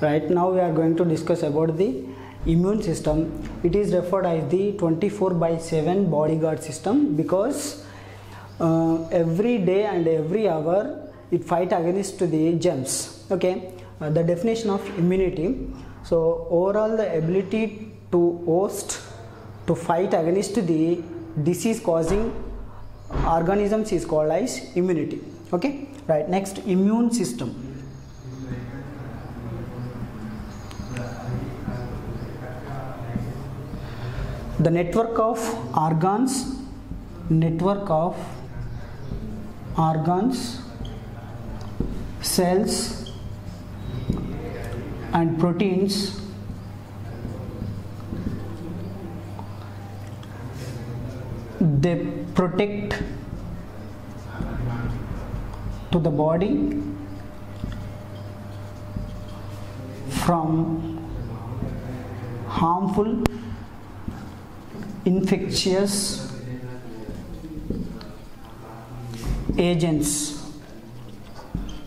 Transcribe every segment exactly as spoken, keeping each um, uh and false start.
Right now we are going to discuss about the immune system. It is referred as the twenty-four by seven bodyguard system because uh, every day and every hour it fight against the germs. Okay, uh, the definition of immunity. So overall the ability to host to fight against the disease causing organisms is called as immunity. Okay, right. Next, immune system. The network of organs, network of organs, cells and proteins they protect to the body from harmful, infectious agents.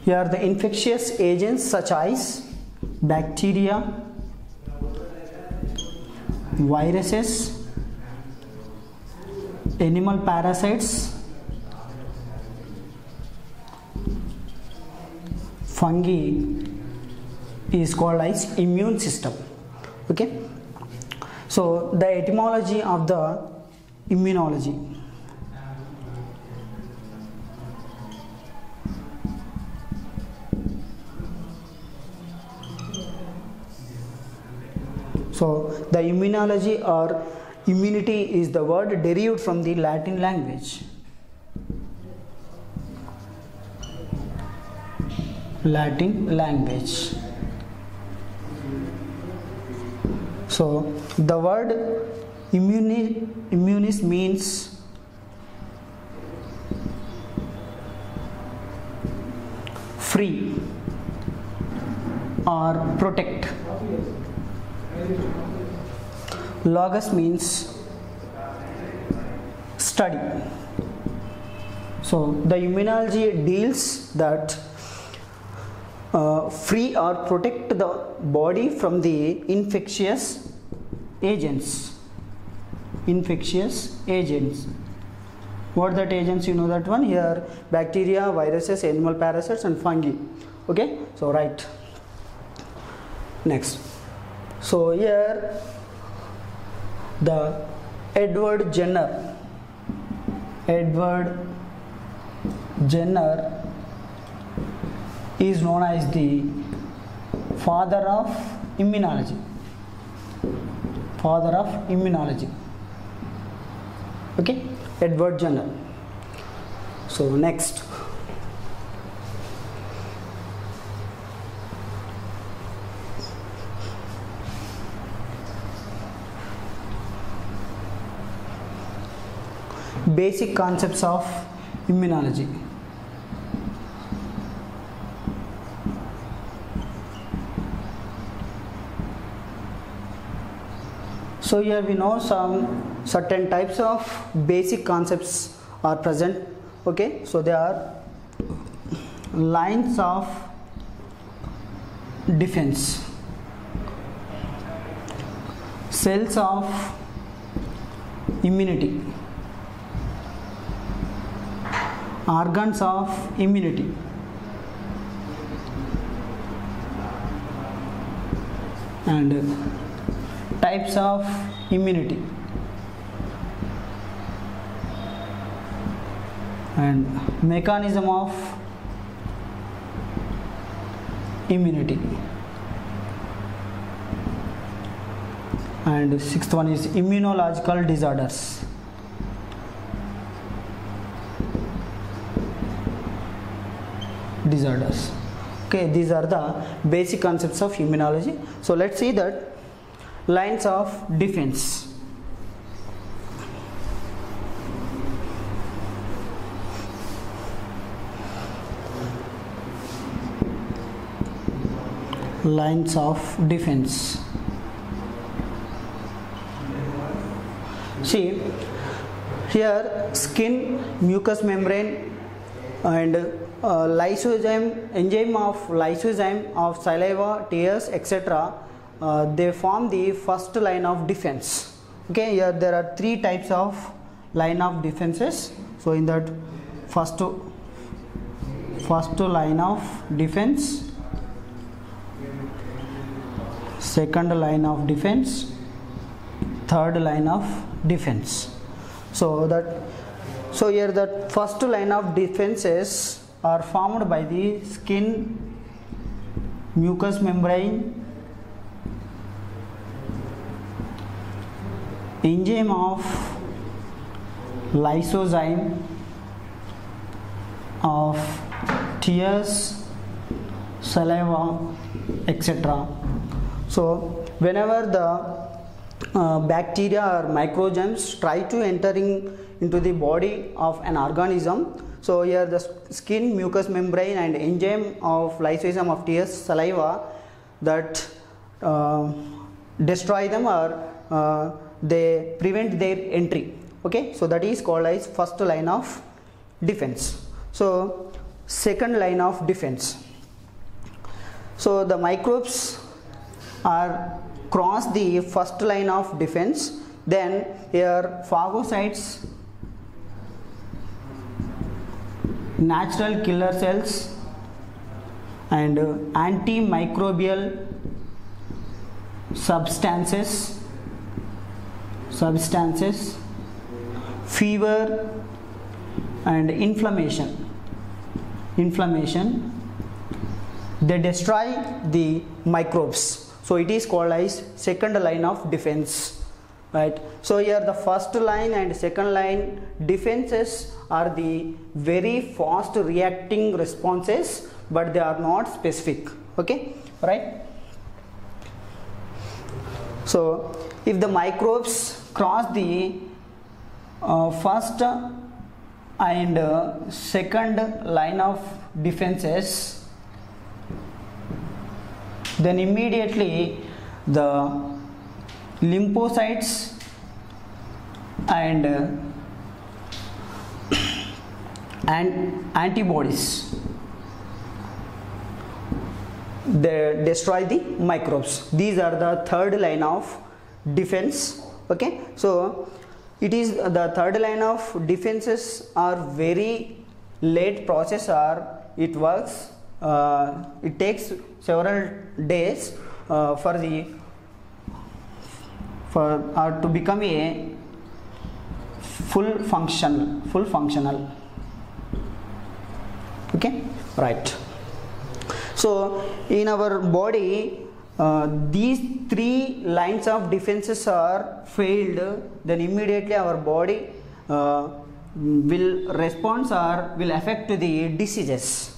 Here the infectious agents such as bacteria, viruses, animal parasites, fungi is called as immune system. Okay. So the etymology of the immunology. So the immunology or immunity is the word derived from the Latin language. Latin language. So the word immuni, immunis means free or protect. Logos means study. So the immunology deals that Uh, free or protect the body from the infectious agents. Infectious agents. What that agents? You know that one. Here bacteria, viruses, animal parasites and fungi. Okay. So right. Next. So here the Edward Jenner. Edward Jenner is known as the father of immunology. Father of immunology. Okay, Edward Jenner. So next, basic concepts of immunology. So here we know some certain types of basic concepts are present. Okay, so there are lines of defense, cells of immunity, organs of immunity, and types of immunity and mechanism of immunity. And sixth one is immunological disorders. Disorders. Okay, these are the basic concepts of immunology. So let's see that lines of defense. Lines of defense. See, here skin, mucous membrane and uh, lysozyme, enzyme of lysozyme of saliva, tears, et cetera. Uh, they form the first line of defense. Okay, here there are three types of line of defenses. So in that first first line of defense, second line of defense, third line of defense. So that so here that first line of defenses are formed by the skin, mucous membrane, enzyme of lysozyme of tears, saliva, et cetera. So whenever the uh, bacteria or microorganisms try to entering into the body of an organism, so here the skin, mucous membrane and enzyme of lysozyme of tears, saliva, that uh, destroy them or uh, they prevent their entry. Okay, so that is called as first line of defense. So second line of defense, so the microbes are cross the first line of defense, then here phagocytes, natural killer cells and antimicrobial substances substances fever and inflammation inflammation they destroy the microbes. So it is called as second line of defense, right? So here the first line and second line defenses are the very fast reacting responses, but they are not specific. Okay, right? So if the microbes cross the uh, first and uh, second line of defenses, then immediately the lymphocytes and uh, and antibodies, they destroy the microbes. These are the third line of defense. Okay, so it is the third line of defenses are very late process, or it works uh, it takes several days uh, for the for or to become a full function full functional. Okay, right. So in our body, uh, these three lines of defenses are failed, then immediately our body uh, will respond or will affect to the diseases.